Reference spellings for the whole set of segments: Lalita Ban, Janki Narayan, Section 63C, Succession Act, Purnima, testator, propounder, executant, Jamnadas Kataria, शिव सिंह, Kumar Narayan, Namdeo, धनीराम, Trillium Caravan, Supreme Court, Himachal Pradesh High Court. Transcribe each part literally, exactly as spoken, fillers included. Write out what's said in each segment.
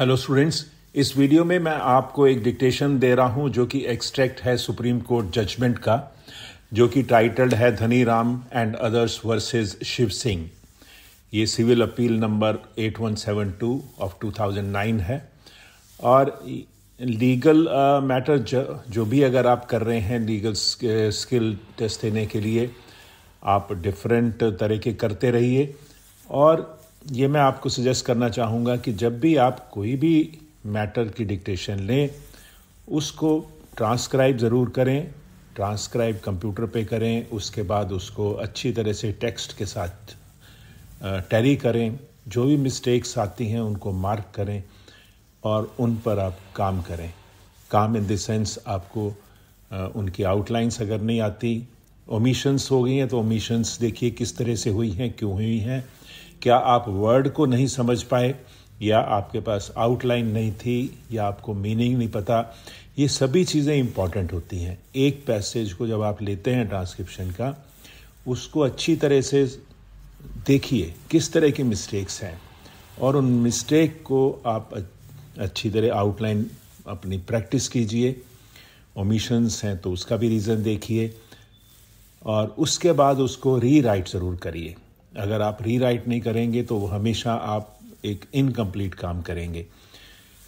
Hello students, इस video में मैं आपको एक डिक्टेशन दे रहा हूं जो कि एक्सट्रैक्ट है सुप्रीम कोर्ट जजमेंट का, जो कि टाइटल्ड है धनीराम and others versus शिव सिंह। ये civil appeal number eight one seven two of two thousand nine है। और लीगल मैटर uh, जो, जो भी अगर आप कर रहे हैं लीगल स्किल टेस्ट देने के लिए, आप डिफरेंट तरह के करते रहिए। और ये मैं आपको सजेस्ट करना चाहूँगा कि जब भी आप कोई भी मैटर की डिक्टेशन लें, उसको ट्रांसक्राइब ज़रूर करें, ट्रांसक्राइब कंप्यूटर पे करें, उसके बाद उसको अच्छी तरह से टेक्स्ट के साथ टैरी करें, जो भी मिस्टेक्स आती हैं उनको मार्क करें और उन पर आप काम करें। काम इन द सेंस आपको उनकी आउटलाइंस अगर नहीं आती, ओमिशंस हो गई हैं तो ओमिशंस देखिए किस तरह से हुई हैं, क्यों हुई हैं, क्या आप वर्ड को नहीं समझ पाए या आपके पास आउटलाइन नहीं थी या आपको मीनिंग नहीं पता। ये सभी चीज़ें इम्पॉर्टेंट होती हैं। एक पैसेज को जब आप लेते हैं ट्रांसक्रिप्शन का, उसको अच्छी तरह से देखिए किस तरह की मिस्टेक्स हैं और उन मिस्टेक को आप अच्छी तरह आउटलाइन अपनी प्रैक्टिस कीजिए। ओमिशंस हैं तो उसका भी रीज़न देखिए और उसके बाद उसको री राइट ज़रूर करिए। अगर आप री राइट नहीं करेंगे तो हमेशा आप एक इनकम्प्लीट काम करेंगे।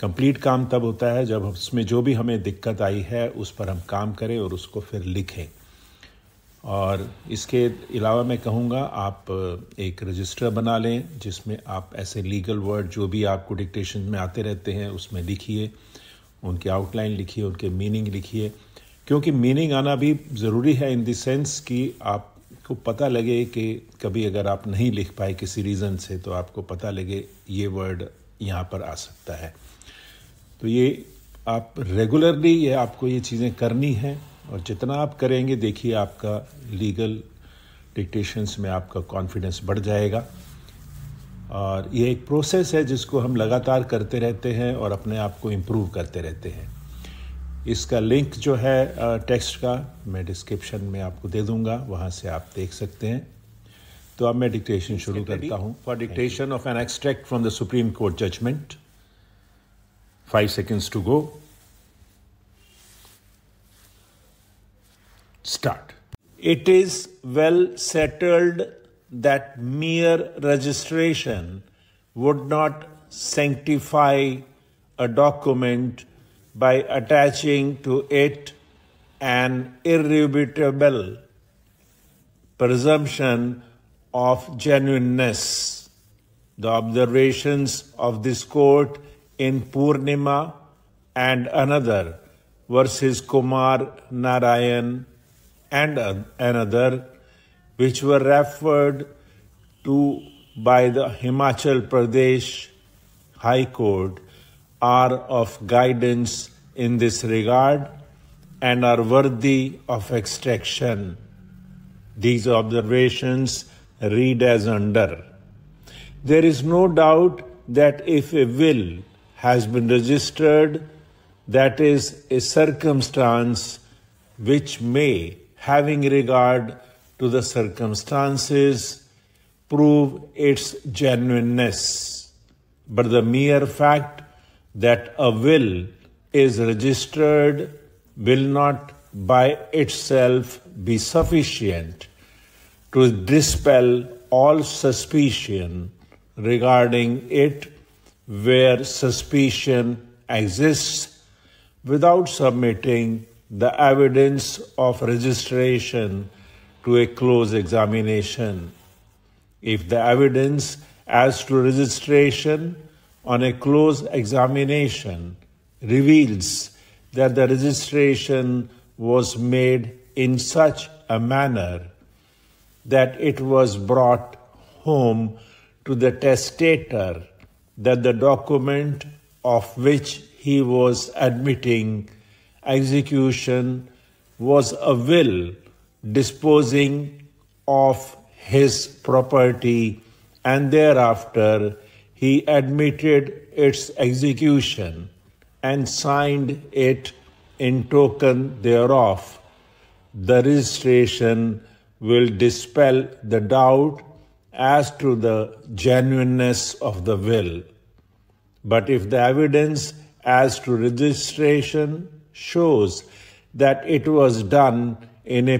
कंप्लीट काम तब होता है जब उसमें जो भी हमें दिक्कत आई है उस पर हम काम करें और उसको फिर लिखें। और इसके अलावा मैं कहूँगा आप एक रजिस्टर बना लें जिसमें आप ऐसे लीगल वर्ड जो भी आपको डिक्टेशन में आते रहते हैं उसमें लिखिए, उनकी आउटलाइन लिखिए, उनके मीनिंग लिखिए, क्योंकि मीनिंग आना भी ज़रूरी है इन द सेंस कि आप को पता लगे कि कभी अगर आप नहीं लिख पाए किसी रीज़न से तो आपको पता लगे ये वर्ड यहाँ पर आ सकता है। तो ये आप रेगुलरली ये आपको ये चीज़ें करनी हैं और जितना आप करेंगे देखिए आपका लीगल डिक्टेशंस में आपका कॉन्फिडेंस बढ़ जाएगा। और ये एक प्रोसेस है जिसको हम लगातार करते रहते हैं और अपने आप को इम्प्रूव करते रहते हैं। इसका लिंक जो है टेक्स्ट का मैं डिस्क्रिप्शन में आपको दे दूंगा, वहां से आप देख सकते हैं। तो अब मैं डिक्टेशन शुरू करता हूं। For dictation of an extract from the supreme court judgment, five seconds to go, start. It is well settled that mere registration would not sanctify a document by attaching to it an irrefutable presumption of genuineness. The observations of this court in Purnima and another versus Kumar Narayan and another, which were referred to by the Himachal Pradesh High Court, are of guidance in this regard and are worthy of extraction. These observations read as under. There is no doubt that if a will has been registered, that is a circumstance which may, having regard to the circumstances, prove its genuineness. But the mere fact that a will is registered will not by itself be sufficient to dispel all suspicion regarding it, where suspicion exists, without submitting the evidence of registration to a close examination. If the evidence as to registration on a close examination reveals that the registration was made in such a manner that it was brought home to the testator that the document of which he was admitting execution was a will disposing of his property, and thereafter he admitted its execution and signed it in token thereof, the registration will dispel the doubt as to the genuineness of the will. But if the evidence as to registration shows that it was done in a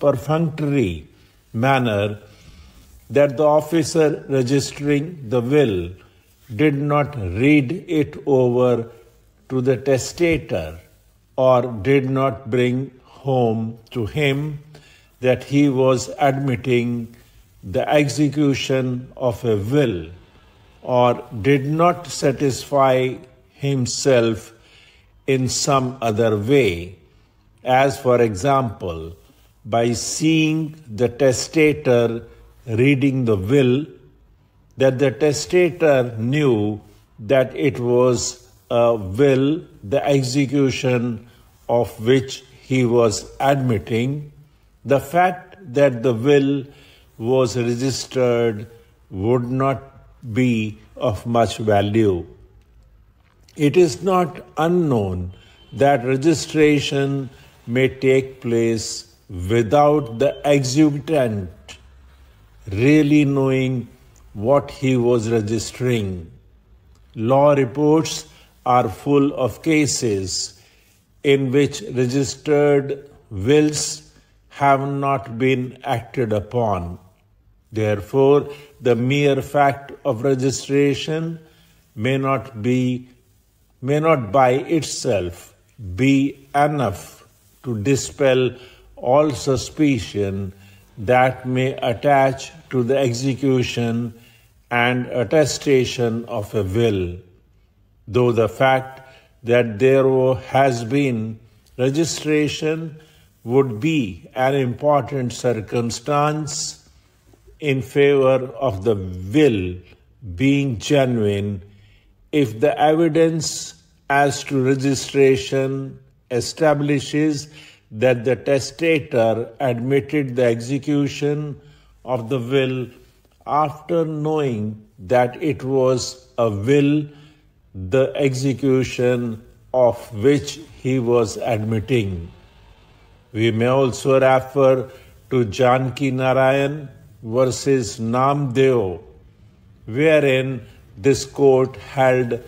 perfunctory manner, that the officer registering the will did not read it over to the testator or did not bring home to him that he was admitting the execution of a will, or did not satisfy himself in some other way, as for example, by seeing the testator reading the will, that the testator knew that it was a will, the execution of which he was admitting. The fact that the will was registered would not be of much value. It is not unknown that registration may take place without the executant really knowing what he was registering. Law reports are full of cases in which registered wills have not been acted upon. Therefore, the mere fact of registration may not be, may not by itself be enough to dispel all suspicion that may attach to the execution and attestation of a will, though the fact that there has been registration would be an important circumstance in favor of the will being genuine, if the evidence as to registration establishes that the testator admitted the execution of the will after knowing that it was a will, the execution of which he was admitting. We may also refer to Janki Narayan versus Namdeo, wherein this court held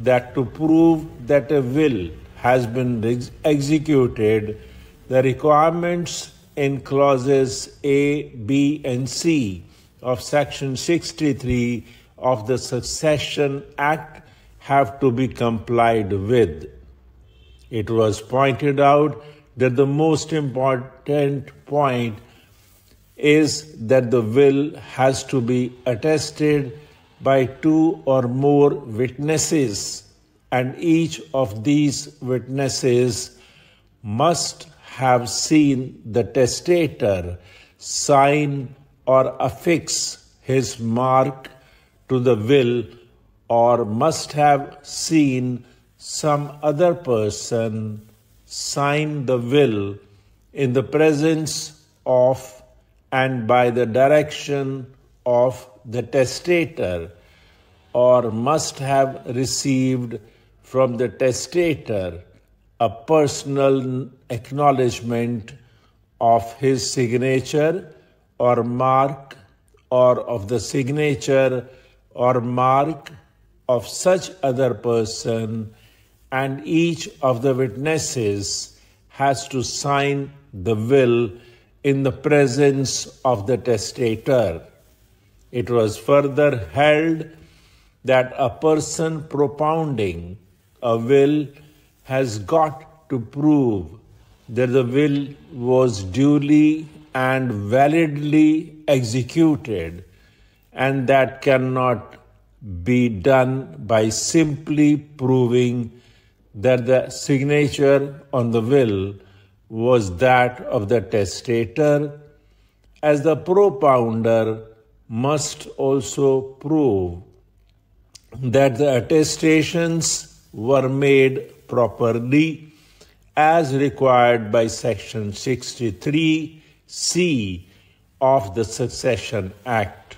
that to prove that a will has been ex executed, the requirements in clauses A, B, and C of Section sixty-three of the Succession Act have to be complied with. It was pointed out that the most important point is that the will has to be attested by two or more witnesses, and each of these witnesses must have seen the testator sign or affix his mark to the will, or must have seen some other person sign the will in the presence of and by the direction of the testator, or must have received from the testator a personal acknowledgement of his signature or mark, or of the signature or mark of such other person, and each of the witnesses has to sign the will in the presence of the testator. It was further held that a person propounding a will has got to prove that the will was duly and validly executed, and that cannot be done by simply proving that the signature on the will was that of the testator, as the propounder must also prove that the attestations were made properly as required by Section sixty-three C of the Succession Act.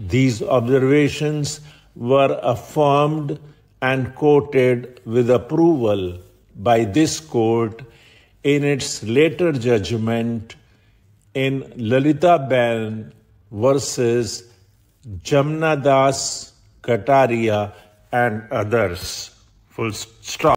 These observations were affirmed and quoted with approval by this court in its later judgment in Lalita Ban versus Jamnadas Kataria and others. Full stop.